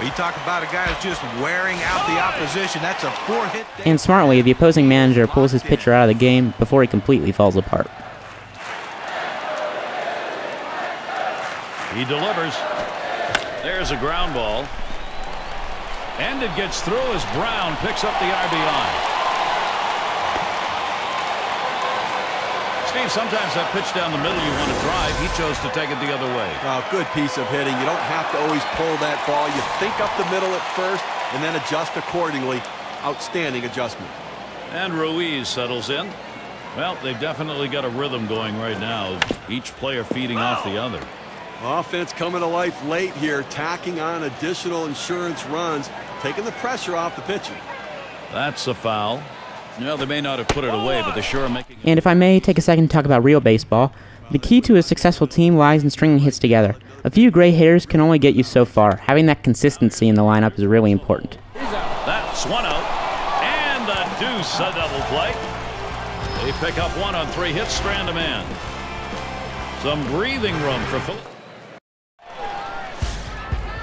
But you talk about a guy who's just wearing out the opposition. That's a four-hit. And smartly, the opposing manager pulls his pitcher out of the game before he completely falls apart. He delivers. There's a ground ball. And it gets through as Braun picks up the RBI. Steve, sometimes that pitch down the middle you want to drive, he chose to take it the other way. Oh, good piece of hitting. You don't have to always pull that ball. You think up the middle at first and then adjust accordingly. Outstanding adjustment. And Ruiz settles in. Well, they've definitely got a rhythm going right now. Each player feeding off the other. Offense coming to life late here, tacking on additional insurance runs, taking the pressure off the pitcher. That's a foul. No, they may not have put it away, but they sure are making it. And if I may take a second to talk about real baseball, the key to a successful team lies in stringing hits together. A few great hitters can only get you so far. Having that consistency in the lineup is really important. That's one out, and the deuce, a double play. They pick up one on three hits, strand a man. Some breathing room for Phil.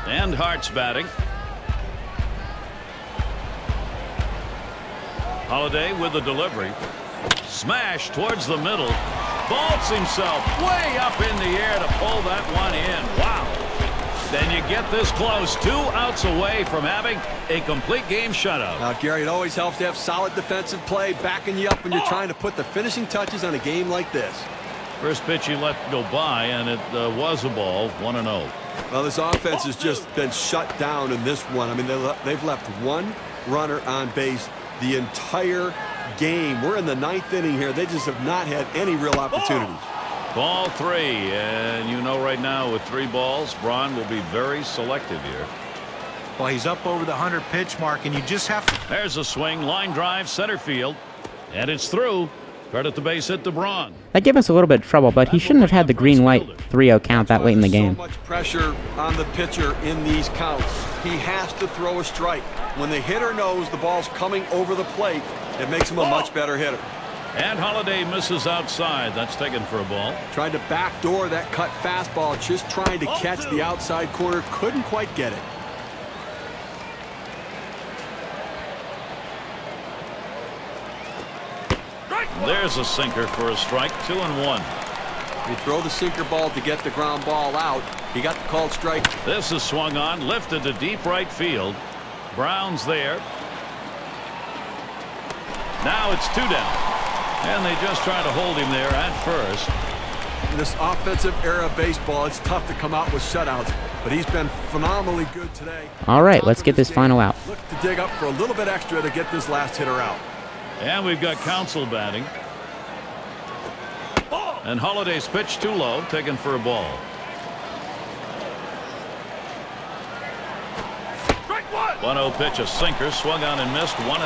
And Hart's batting. Holliday with the delivery. Smash towards the middle. Vaults himself way up in the air to pull that one in. Wow. Then you get this close. 2 outs away from having a complete game shutout. Now, Gary, it always helps to have solid defensive play backing you up when you're trying to put the finishing touches on a game like this. First pitch he let go by, and it was a ball. 1-0. Well, this offense has just been shut down in this one. I mean, they've left one runner on base the entire game. We're in the 9th inning here. They just have not had any real opportunities. Ball three, and you know right now with 3 balls, Braun will be very selective here. Well, he's up over the 100 pitch mark, and you just have to. There's a swing, line drive, center field, and it's through. Credit the base hit to Braun. That gave us a little bit of trouble, but he shouldn't have had the green light 3-0 count that late in the game. So much pressure on the pitcher in these counts. He has to throw a strike. When the hitter knows the ball's coming over the plate, it makes him a much better hitter. And Holliday misses outside. That's taken for a ball. Tried to backdoor that cut fastball, just trying to catch the outside corner. Couldn't quite get it. There's a sinker for a strike, 2-1. You throw the sinker ball to get the ground ball out. He got the called strike. This is swung on, lifted to deep right field. Braun's there. Now it's 2 down. And they just try to hold him there at first. In this offensive era of baseball, it's tough to come out with shutouts, but he's been phenomenally good today. All right, let's get this final out. Look to dig up for a little bit extra to get this last hitter out. And we've got Council batting. And Holliday's pitch too low, taken for a ball. Strike one. 1-0 pitch, a sinker, swung on and missed, 1-1.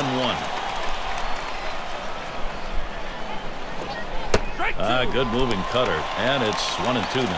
Good moving cutter, and it's 1-2 now.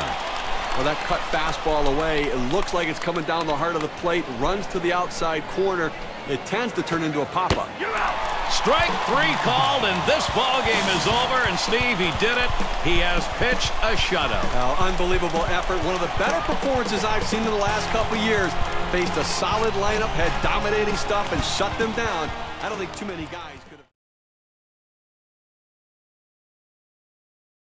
Well, that cut fastball away, it looks like it's coming down the heart of the plate, runs to the outside corner. It tends to turn into a pop-up. You're out. Strike three called, and this ball game is over. And Steve, he did it. He has pitched a shutout. Now, unbelievable effort. One of the better performances I've seen in the last couple years. Faced a solid lineup, had dominating stuff, and shut them down. I don't think too many guys could have.